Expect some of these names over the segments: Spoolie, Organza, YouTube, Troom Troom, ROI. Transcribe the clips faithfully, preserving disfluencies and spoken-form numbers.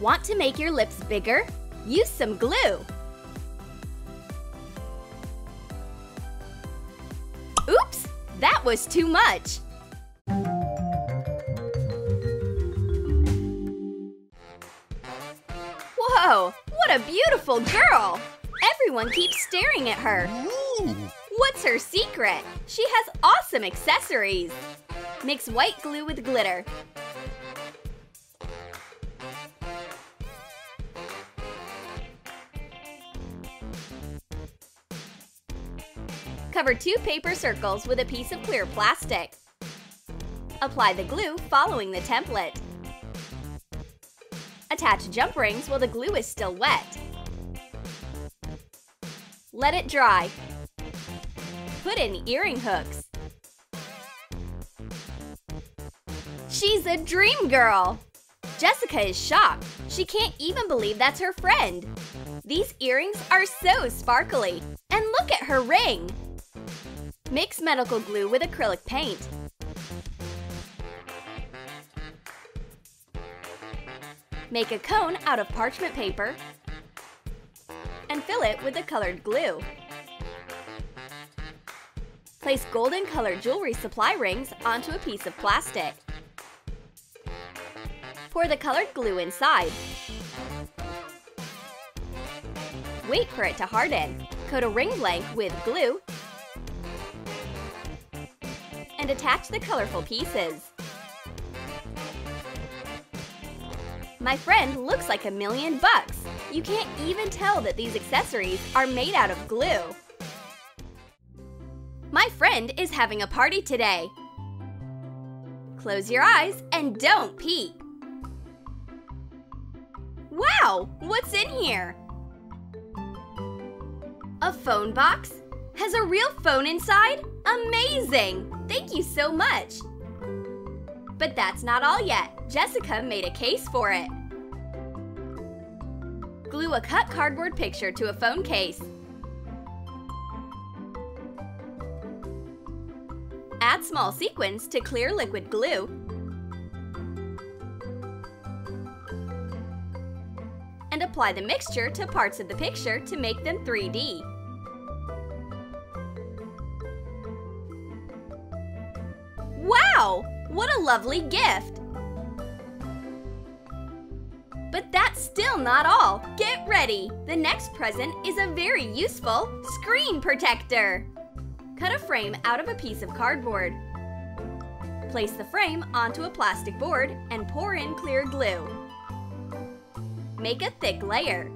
Want to make your lips bigger? Use some glue! Oops! That was too much! Whoa! What a beautiful girl! Everyone keeps staring at her! What's her secret? She has awesome accessories! Mix white glue with glitter. Cover two paper circles with a piece of clear plastic. Apply the glue following the template. Attach jump rings while the glue is still wet. Let it dry. Put in earring hooks. She's a dream girl! Jessica is shocked. She can't even believe that's her friend. These earrings are so sparkly. And look at her ring! Mix medical glue with acrylic paint. Make a cone out of parchment paper and fill it with the colored glue. Place golden colored jewelry supply rings onto a piece of plastic. Pour the colored glue inside. Wait for it to harden. Coat a ring blank with glue and attach the colorful pieces. My friend looks like a million bucks. You can't even tell that these accessories are made out of glue. My friend is having a party today. Close your eyes and don't peep. Wow, what's in here? A phone box? Has a real phone inside? Amazing! Thank you so much! But that's not all yet. Jessica made a case for it. Glue a cut cardboard picture to a phone case. Add small sequins to clear liquid glue and apply the mixture to parts of the picture to make them three D. Wow! What a lovely gift! But that's still not all. Get ready! The next present is a very useful screen protector. Cut a frame out of a piece of cardboard. Place the frame onto a plastic board and pour in clear glue. Make a thick layer.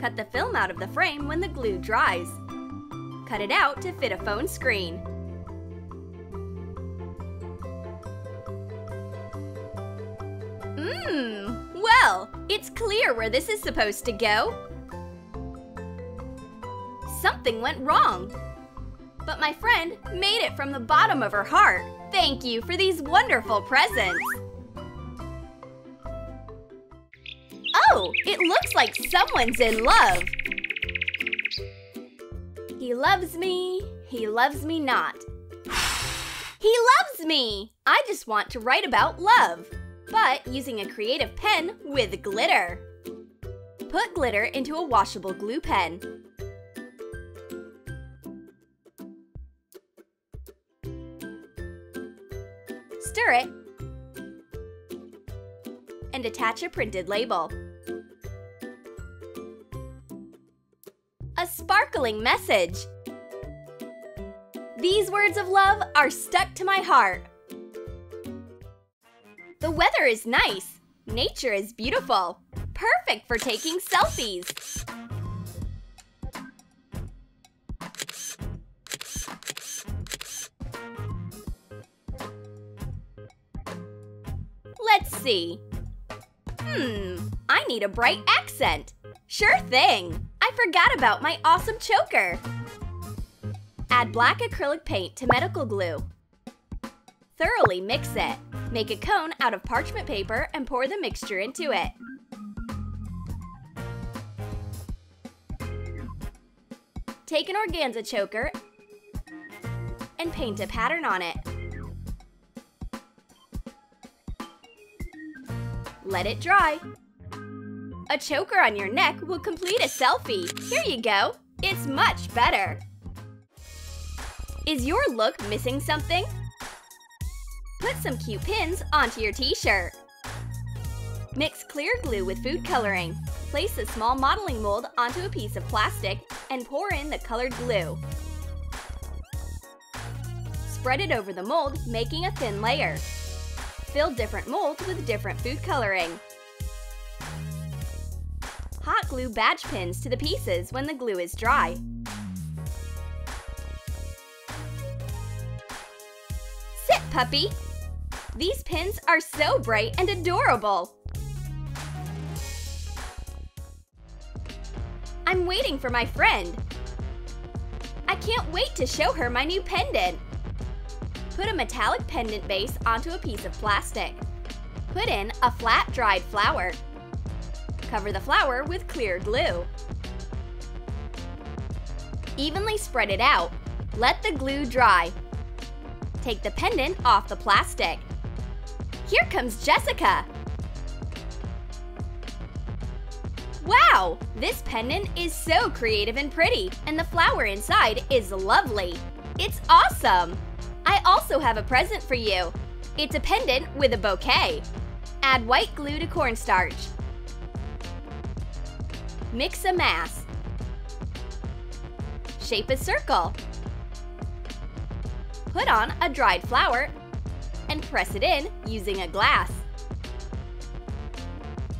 Cut the film out of the frame when the glue dries. Cut it out to fit a phone screen. Mmm, well, it's clear where this is supposed to go. Something went wrong. But my friend made it from the bottom of her heart. Thank you for these wonderful presents. Oh, it looks like someone's in love. He loves me, he loves me not. He loves me! I just want to write about love, but using a creative pen with glitter. Put glitter into a washable glue pen. Stir it and attach a printed label. A sparkling message. These words of love are stuck to my heart. The weather is nice. Nature is beautiful. Perfect for taking selfies. Let's see. Hmm, I need a bright accent. Sure thing. I forgot about my awesome choker. Add black acrylic paint to medical glue. Thoroughly mix it. Make a cone out of parchment paper and pour the mixture into it. Take an organza choker and paint a pattern on it. Let it dry. A choker on your neck will complete a selfie. Here you go. It's much better. Is your look missing something? Put some cute pins onto your t-shirt. Mix clear glue with food coloring. Place a small modeling mold onto a piece of plastic and pour in the colored glue. Spread it over the mold, making a thin layer. Fill different molds with different food coloring. Hot glue badge pins to the pieces when the glue is dry. Sit, puppy! These pins are so bright and adorable! I'm waiting for my friend! I can't wait to show her my new pendant! Put a metallic pendant base onto a piece of plastic. Put in a flat, dried flower. Cover the flower with clear glue. Evenly spread it out. Let the glue dry. Take the pendant off the plastic. Here comes Jessica! Wow! This pendant is so creative and pretty, and the flower inside is lovely. It's awesome! I also have a present for you. It's a pendant with a bouquet. Add white glue to cornstarch. Mix a mass. Shape a circle. Put on a dried flower and press it in using a glass.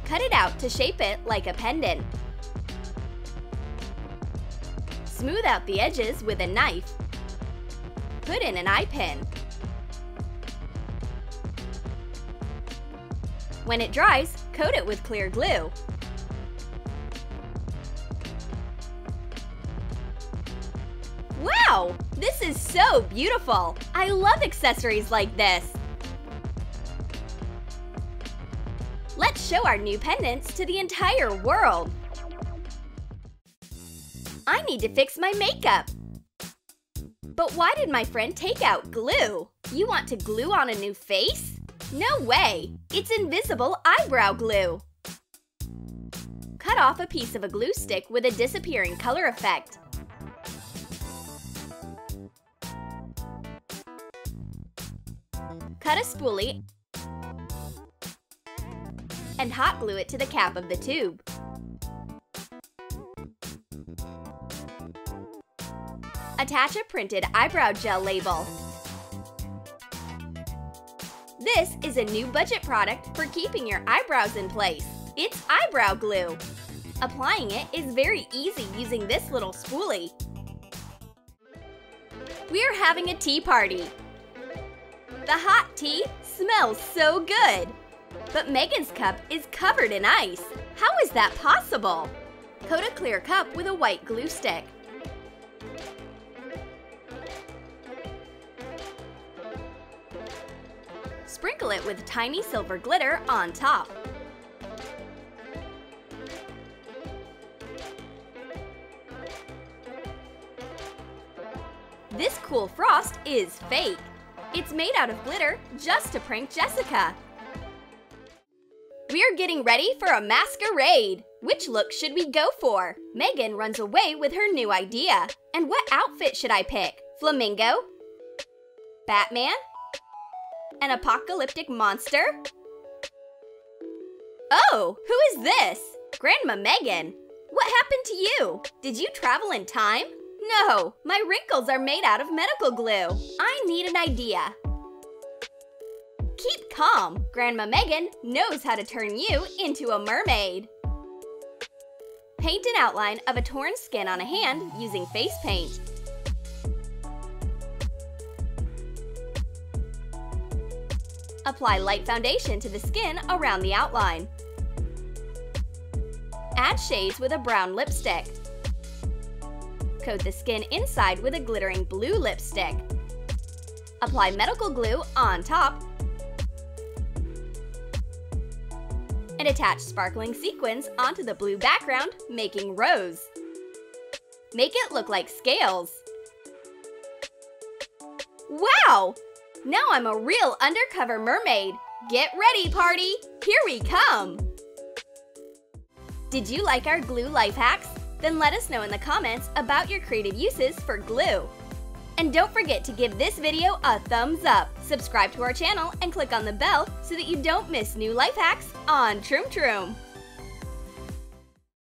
Cut it out to shape it like a pendant. Smooth out the edges with a knife. Put in an eye pin. When it dries, coat it with clear glue. Wow! This is so beautiful! I love accessories like this! Let's show our new pendants to the entire world! I need to fix my makeup! But why did my friend take out glue? You want to glue on a new face? No way! It's invisible eyebrow glue! Cut off a piece of a glue stick with a disappearing color effect. Cut a spoolie and hot glue it to the cap of the tube. Attach a printed eyebrow gel label. This is a new budget product for keeping your eyebrows in place. It's eyebrow glue. Applying it is very easy using this little spoolie. We're having a tea party. The hot tea smells so good! But Megan's cup is covered in ice. How is that possible? Coat a clear cup with a white glue stick. Sprinkle it with tiny silver glitter on top. This cool frost is fake. It's made out of glitter just to prank Jessica. We're getting ready for a masquerade. Which look should we go for? Megan runs away with her new idea. And what outfit should I pick? Flamingo? Batman? An apocalyptic monster? Oh, who is this? Grandma Megan. What happened to you? Did you travel in time? No, my wrinkles are made out of medical glue. I need an idea. Keep calm. Grandma Megan knows how to turn you into a mermaid. Paint an outline of a torn skin on a hand using face paint. Apply light foundation to the skin around the outline. Add shades with a brown lipstick. Coat the skin inside with a glittering blue lipstick. Apply medical glue on top and attach sparkling sequins onto the blue background, making rose. Make it look like scales. Wow! Now I'm a real undercover mermaid. Get ready, party! Here we come! Did you like our glue life hacks? Then let us know in the comments about your creative uses for glue. And don't forget to give this video a thumbs up, subscribe to our channel, and click on the bell so that you don't miss new life hacks on Troom Troom.